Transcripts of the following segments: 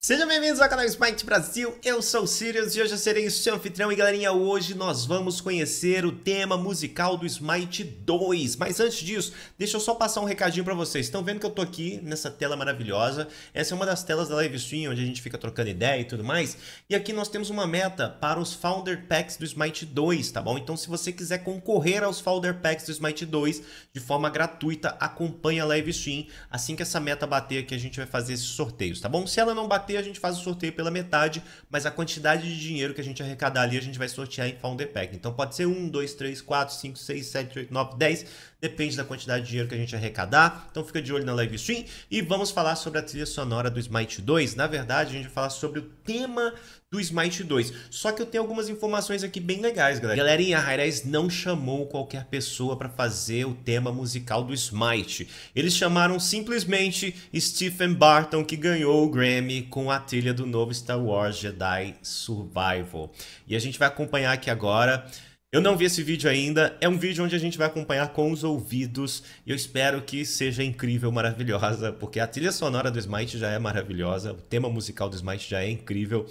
Sejam bem-vindos ao canal Smite Brasil, eu sou o Sirius e hoje eu serei o seu anfitrião. E galerinha, hoje nós vamos conhecer o tema musical do Smite 2. Mas antes disso, deixa eu só passar um recadinho pra vocês. Estão vendo que eu tô aqui nessa tela maravilhosa. Essa é uma das telas da live stream, onde a gente fica trocando ideia e tudo mais. E aqui nós temos uma meta para os Founder Packs do Smite 2, tá bom? Então se você quiser concorrer aos Founder Packs do Smite 2 de forma gratuita, acompanha a live stream. Assim que essa meta bater aqui, a gente vai fazer esses sorteios, tá bom? Se ela não bater, a gente faz o sorteio pela metade, mas a quantidade de dinheiro que a gente arrecadar ali a gente vai sortear em Founder Pack. Então pode ser 1, 2, 3, 4, 5, 6, 7, 8, 9, 10, depende da quantidade de dinheiro que a gente arrecadar. Então fica de olho na live stream e vamos falar sobre a trilha sonora do Smite 2. Na verdade, a gente vai falar sobre o tema do Smite 2. Só que eu tenho algumas informações aqui bem legais, galera. Galerinha, a Hi-Rez não chamou qualquer pessoa para fazer o tema musical do Smite. Eles chamaram simplesmente Stephen Barton, que ganhou o Grammy com a trilha do novo Star Wars Jedi Survival. E a gente vai acompanhar aqui agora. Eu não vi esse vídeo ainda, é um vídeo onde a gente vai acompanhar com os ouvidos e eu espero que seja incrível, maravilhosa, porque a trilha sonora do Smite já é maravilhosa, o tema musical do Smite já é incrível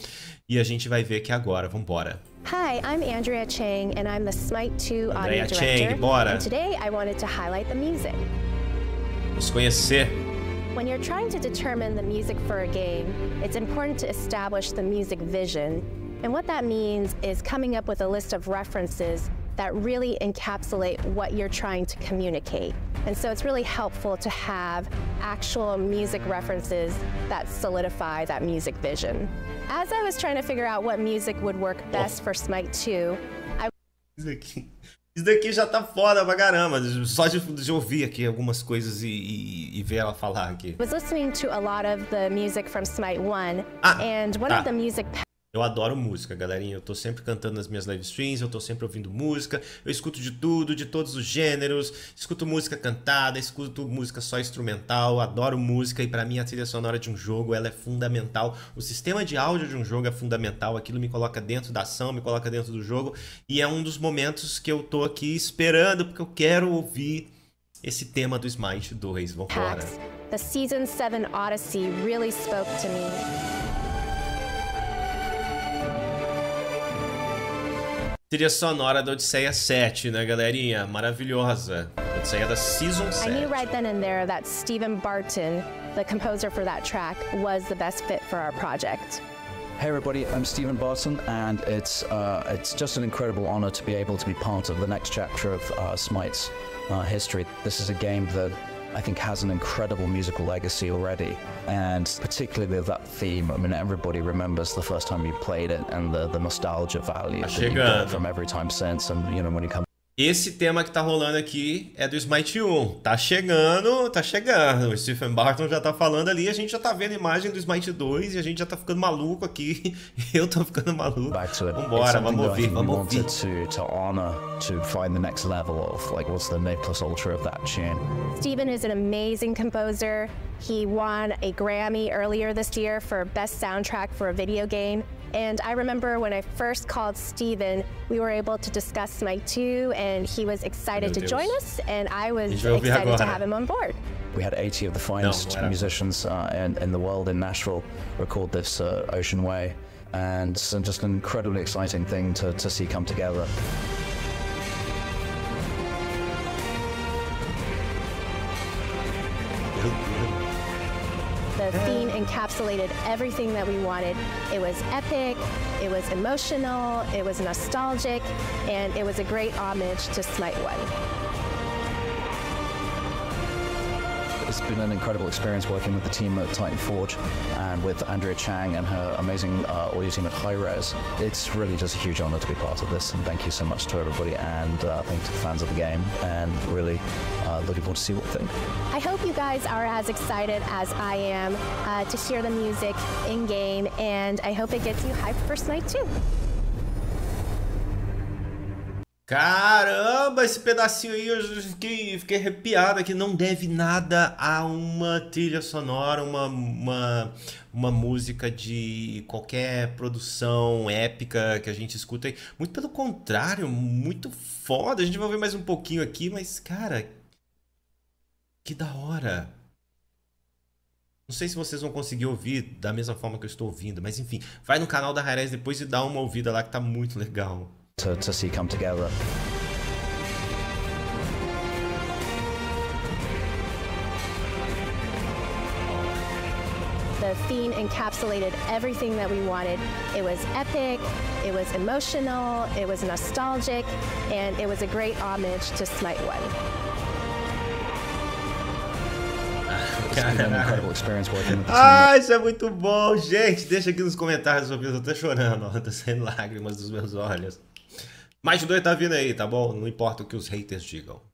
e a gente vai ver aqui agora, vambora! Hi, I'm Andrea Chang and I'm the Smite 2 Audio Director. Bora! And today I wanted to highlight the music. Vamos conhecer! When you're trying to determine the music for a game, it's important to establish the music vision. And what that means is coming up with a list of references that really encapsulate what you're trying to communicate. And so it's really helpful to have actual music references that solidify that music vision. As I was trying to figure out what music would work best for Smite 2, Isso daqui já tá foda pra caramba, só de ouvir aqui algumas coisas e ver ela falar aqui. I was listening to a lot of the music from Smite 1 and one of the music. Eu adoro música, galerinha, eu tô sempre cantando nas minhas live streams, eu tô sempre ouvindo música, eu escuto de tudo, de todos os gêneros, escuto música cantada, escuto música só instrumental, adoro música e pra mim a trilha sonora de um jogo, ela é fundamental, o sistema de áudio de um jogo é fundamental, aquilo me coloca dentro da ação, me coloca dentro do jogo e é um dos momentos que eu tô aqui esperando porque eu quero ouvir esse tema do Smite 2, vambora. The Season 7 Odyssey really spoke to me. Trilha sonora da Odisseia 7, né, galerinha? Maravilhosa. Odisseia da Season 7. I knew right then and there that Stephen Barton, the composer for that track, was the best fit for our project. Hey everybody, I'm Stephen Barton, and it's just an incredible honor to be able to be part of the next chapter of Smite's history. This is a game that I think has an incredible musical legacy already, and particularly with that theme. I mean, everybody remembers the first time you played it and the nostalgia value that you got from every time since. And you know, when you come. Esse tema que tá rolando aqui é do Smite 1. Tá chegando, tá chegando. O Stephen Barton já tá falando ali. A gente já tá vendo a imagem do Smite 2 e a gente já tá ficando maluco aqui. Eu tô ficando maluco. Vambora, vamos ouvir, vamos ouvir. To honor, to find the next level of like what's the Naples Ultra of that tune. Stephen is an amazing composer. He won a Grammy earlier this year for best soundtrack for a video game. And I remember when I first called Stephen, we were able to discuss Smite 2, and he was excited to join us, and I was excited to have him on board. We had 80 of the finest musicians in the world in Nashville record this Ocean Way, and it's just an incredibly exciting thing to see come together. The theme encapsulated everything that we wanted. It was epic, it was emotional, it was nostalgic, and it was a great homage to Smite 1. It's been an incredible experience working with the team at Titan Forge and with Andrea Chang and her amazing audio team at Hi-Rez. It's really just a huge honor to be part of this, and thank you so much to everybody, and thanks to the fans of the game, and really looking forward to see what they think. I hope you guys are as excited as I am to hear the music in-game, and I hope it gets you hyped for Smite 2. Caramba, esse pedacinho aí eu fiquei arrepiado aqui, não deve nada a uma trilha sonora, uma música de qualquer produção épica que a gente escuta aí. Muito pelo contrário, muito foda. A gente vai ouvir mais um pouquinho aqui, mas cara, que da hora. Não sei se vocês vão conseguir ouvir da mesma forma que eu estou ouvindo, mas enfim, vai no canal da Hi-Rez depois e dá uma ouvida lá que tá muito legal. To see come together. The theme encapsulated everything that we wanted. It was epic, it was emotional, it was nostalgic, and it was a great homage to Smite 1. It's been an incredible experience working with the team. Ah, isso é muito bom, gente. Deixa aqui nos comentários, eu tô até chorando, ó. Tá saindo lágrimas dos meus olhos. Mais de 2 tá vindo aí, tá bom? Não importa o que os haters digam.